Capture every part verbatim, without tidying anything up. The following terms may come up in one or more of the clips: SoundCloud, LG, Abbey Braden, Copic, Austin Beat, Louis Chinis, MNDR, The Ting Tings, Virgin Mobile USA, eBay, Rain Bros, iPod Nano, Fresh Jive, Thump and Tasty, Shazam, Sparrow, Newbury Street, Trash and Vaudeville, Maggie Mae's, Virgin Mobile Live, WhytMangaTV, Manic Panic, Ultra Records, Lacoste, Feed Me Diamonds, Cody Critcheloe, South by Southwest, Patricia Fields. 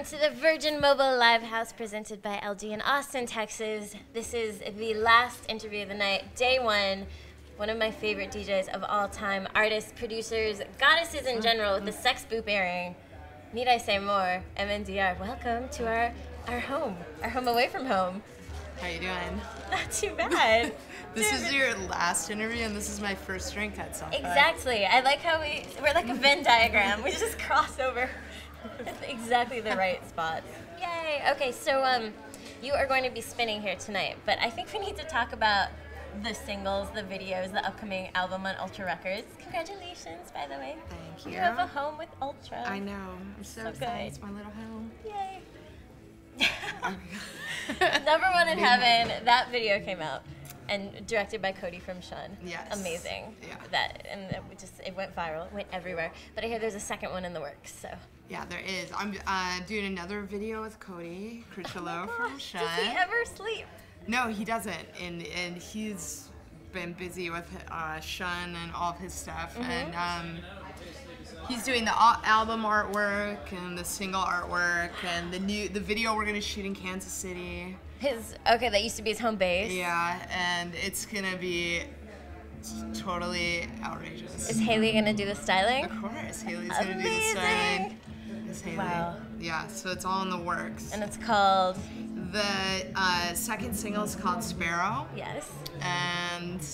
welcome to the Virgin Mobile LiveHouse presented by L G in Austin, Texas. This is the last interview of the night, day one. One of my favorite D Js of all time, artists, producers, goddesses in general with the sex boop airing. Need I say more? M N D R, welcome to our, our home, our home away from home. How are you doing? Not too bad. This is your last interview, and this is my first drink at South by. Exactly. I like how we, we're like a Venn diagram. We just cross over at exactly the right spots. Yay. Okay, so um, you are going to be spinning here tonight, but I think we need to talk about the singles, the videos, the upcoming album on Ultra Records. Congratulations, by the way. Thank you. You have a home with Ultra. I know. I'm so, so excited. Good. It's my little home. Yay. Number one in heaven. That video came out, and directed by Cody from Shun. Yes. Amazing. Yeah. That and it just it went viral. It went everywhere. But I hear there's a second one in the works. So. Yeah, there is. I'm uh, doing another video with Cody Critcheloe oh from Shun. Does he ever sleep? No, he doesn't. And and he's been busy with uh, Shun and all of his stuff. Mm-hmm. And um. He's doing the album artwork and the single artwork and the new the video we're gonna shoot in Kansas City. His okay, that used to be his home base. Yeah, and it's gonna be totally outrageous. Is Haley gonna do the styling? Of course, Haley's Amazing. gonna do the styling. It's Haley. Wow. Yeah, so it's all in the works. And it's called. The uh, second single is called Sparrow. Yes. And.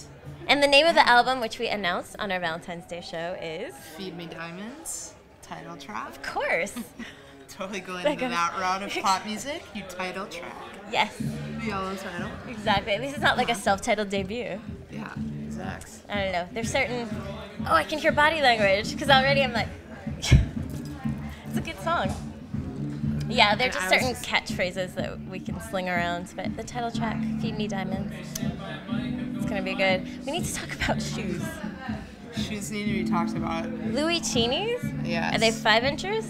And the name of the album, which we announced on our Valentine's Day show, is Feed Me Diamonds, title track. Of course. Totally going like into that route of pop music, you title track. Yes. The yellow title. Exactly. At least it's not like a self-titled debut. Yeah, exactly. I don't know. There's certain. Oh, I can hear body language because already I'm like, it's a good song. Yeah, there are just certain just... catchphrases that we can sling around, but the title track, Feed Me Diamonds. It's gonna be good. We need to talk about shoes. Shoes need to be talked about. Louis Chinis? Yes. Are they five inchers?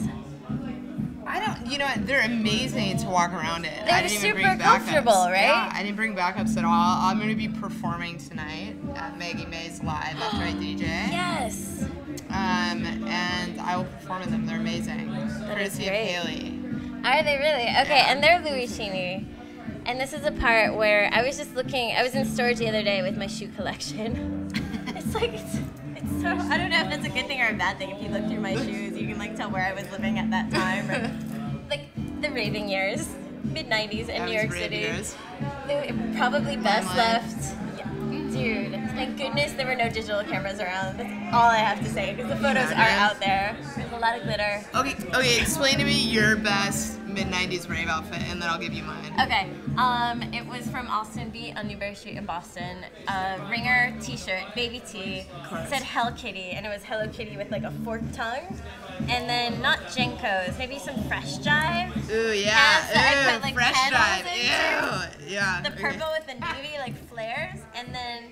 I don't. You know what? They're amazing to walk around in. They're I didn't super even bring comfortable, backups. right? Yeah, I didn't bring backups at all. I'm gonna be performing tonight at Maggie Mae's live after I D J. Yes. Um, and I will perform in them. They're amazing. That Courtesy is great. of Haley. Are they really? Okay, yeah. And they're Louis Chinis. And this is a part where I was just looking, I was in storage the other day with my shoe collection. It's like, it's, it's so, I don't know if that's a good thing or a bad thing. If you look through my shoes, you can like tell where I was living at that time. Or, like the raving years, mid nineties in New York City. Years. They were probably best left. Yeah. Dude, thank goodness there were no digital cameras around. That's all I have to say, because the photos are out there. There's a lot of glitter. Okay, okay, explain to me your best mid nineties rave outfit, and then I'll give you mine. Okay, um, it was from Austin Beat on Newbury Street in Boston. Uh, ringer t-shirt, baby tee, said Hell Kitty, and it was Hello Kitty with like a forked tongue. And then not Jenko's, maybe some Fresh Jive. Ooh, yeah, Ooh, I put, like, Fresh Jive, ew, yeah. The purple okay. with the navy, like flares, and then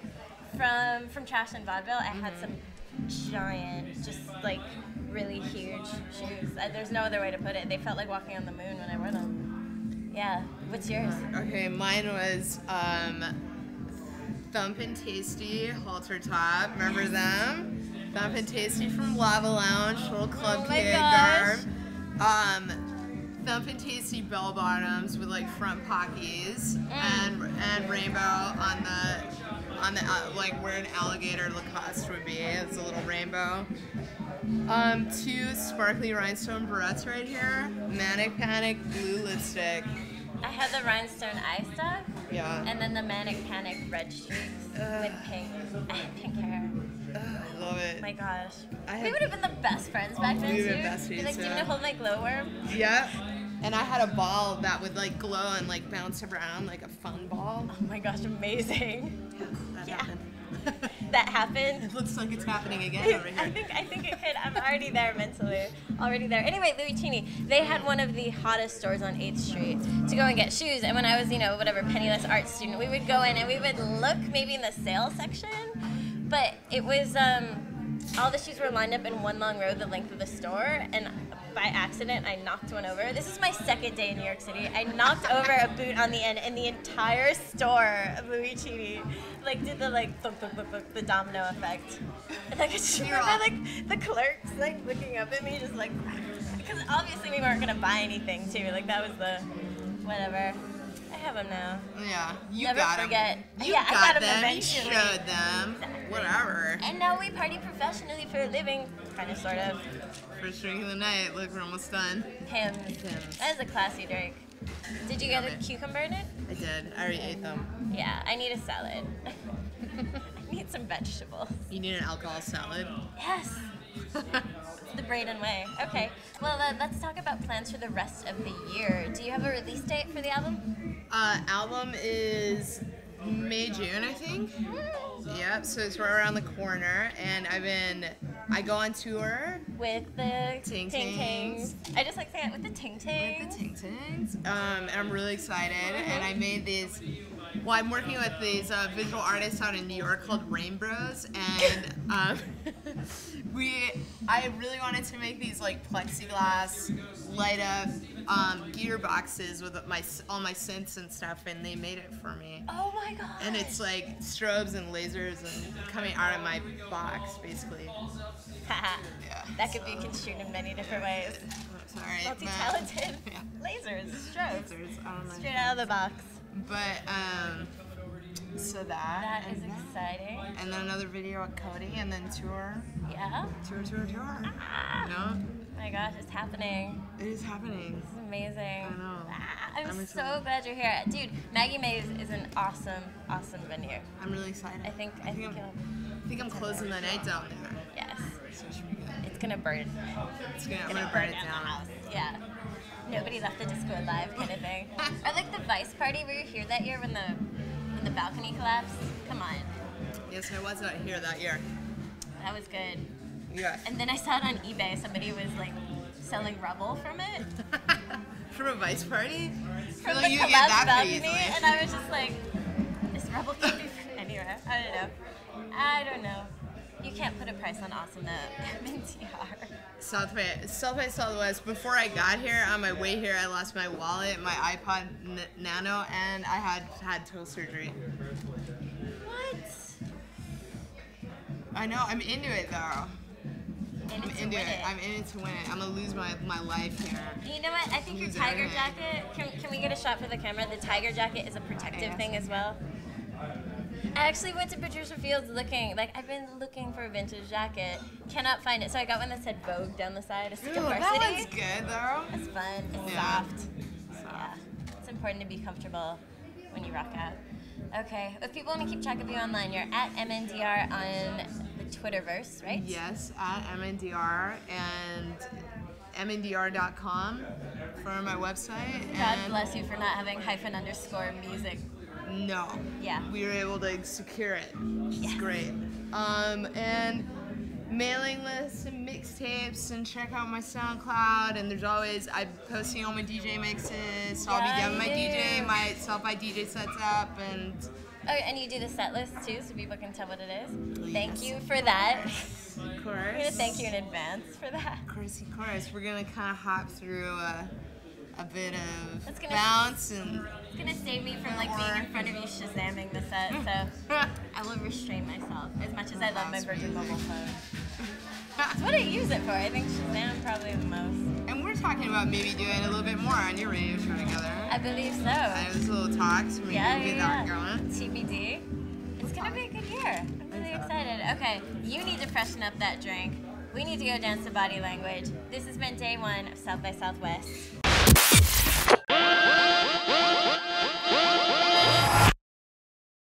from from Trash and Vaudeville, I had some giant, just like really huge shoes. I, there's no other way to put it. They felt like walking on the moon when I wore them. Yeah. What's yours? Okay, mine was um, Thump and Tasty halter top. Remember them? Thump and Tasty from Lava Lounge, little club kid garb. Um, Thump and Tasty bell bottoms with like front pockies mm. and and rainbow on the on the uh, like where an alligator Lacoste would be. It's a little rainbow. Um, two sparkly rhinestone barrettes right here. Manic Panic blue lipstick. I had the rhinestone eye stuff. Yeah. And then the Manic Panic red cheeks uh, with pink. I had pink hair. Uh, I love it. Oh my gosh. I we would have been the best friends back then, we too. We were besties, You're like, do you want to hold my glow worm? Yeah. And I had a ball that would, like, glow and, like, bounce around like a fun ball. Oh my gosh, amazing. Yeah, that yeah. happened. That happened? It looks like it's happening again over here. I think, I think it could. I'm already there mentally. Already there. Anyway, Louis Chinis, they had one of the hottest stores on eighth street to go and get shoes. And when I was, you know, whatever, penniless art student, we would go in and we would look maybe in the sale section. But it was, um, all the shoes were lined up in one long row the length of the store, and by accident I knocked one over. This is my second day in New York City. I knocked over a boot on the end, and the entire store of Louis Chinis like did the like thump, thump, thump, thump, the domino effect. And I could remember like the clerks like looking up at me just like, because obviously we weren't gonna buy anything too. Like that was the whatever. I have them now. Yeah, you Never got forget. them. You yeah, got, I got them. them eventually. You showed them. Exactly. Whatever. And now we party professionally for a living, kind of, sort of. First drink of the night. Look, we're almost done. Him. That is a classy drink. Did you get a cucumber in it? I did. I already ate them. Yeah, I need a salad. I need some vegetables. You need an alcohol salad? Yes. The Braden way. Okay. Well, uh, let's talk about plans for the rest of the year. Do you have a release date for the album? Uh, album is May, June, I think. Mm. Yep. So it's right around the corner, and I've been. I go on tour with the Ting Tings. I just like saying it, with the Ting Tings. With the Ting Tings. Um, and I'm really excited. Mm-hmm. And I made these. Well, I'm working with these uh, visual artists out in New York called Rain Bros, and um, we. I really wanted to make these like plexiglass light up um, gear boxes with my all my synths and stuff, and they made it for me. Oh my god! And it's like strobes and lasers and coming out of my box, basically. Haha. Yeah, that could so, be construed in many different yeah, ways. Sorry. Multi-talented yeah. lasers, strobes, lasers, I don't know. Straight out of the box. But, um, so that. That is then, exciting. And then another video with Cody, and then tour. Yeah? Tour, tour, tour. Ah. You know? Oh my gosh, it's happening. It is happening. This is amazing. I know. Ah, I'm, I'm so excited. Glad you're here. Dude, Maggie Mae's is an awesome, awesome venue. I'm really excited. I think, I I think, think I'm, I think I'm closing the night down there. Yes. So it should be good. It's going to burn. It's going to burn, burn it down. House. Yeah. Nobody left the disco alive, kind of thing. Or like the Vice party, were you here that year when the when the balcony collapsed? Come on. Yes, I was out here that year. That was good. Yeah. And then I saw it on eBay. Somebody was like selling rubble from it. From a Vice party? From like, the you collapsed get that balcony, easily. And I was just like, this rubble can't be from anywhere. I don't know. I don't know. You can't put a price on awesome though. M N D R. South by South by Southwest. Before I got here, on my way here, I lost my wallet, my iPod n Nano, and I had had toe surgery. What? I know. I'm into it though. In I'm it into it. it. I'm in it to win it. I'm gonna lose my my life here. You know what? I think lose your tiger everything. jacket. Can can we get a shot for the camera? The tiger jacket is a protective yeah. thing as well. I actually went to Patricia Fields looking, like I've been looking for a vintage jacket, cannot find it. So I got one that said Vogue down the side, a stick of varsity. That one's good though. It's fun, it's yeah. soft. soft. Yeah, it's important to be comfortable when you rock out. Okay, if people want to keep track of you online, you're at M N D R on the Twitterverse, right? Yes, at M N D R and M N D R dot com for my website. God and bless you for not having hyphen underscore music. No. Yeah. We were able to secure it. It's yes. great. Um, and mailing lists and mixtapes, and check out my SoundCloud. And there's always, I'm posting all my D J mixes. So yeah, I'll be getting my do. D J, my South by D J sets up. And oh, and you do the set list too, so people can tell what it is. Yes, thank you for that. Of course. We're going to thank you in advance for that. Of course, of course. We're going to kind of hop through a, a bit of it's gonna bounce and. It's gonna save me from like being in front of you shazamming the set, so I will restrain myself as much as I love my Virgin Mobile phone. That's what I use it for. I think Shazam probably the most. And we're talking about maybe doing a little bit more on your radio show together. I believe so. I was a little talk, so maybe yeah, we can get yeah. that going. T B D. It's gonna be a good year. I'm really excited. Okay, you need to freshen up that drink. We need to go dance to body language. This has been day one of South by Southwest.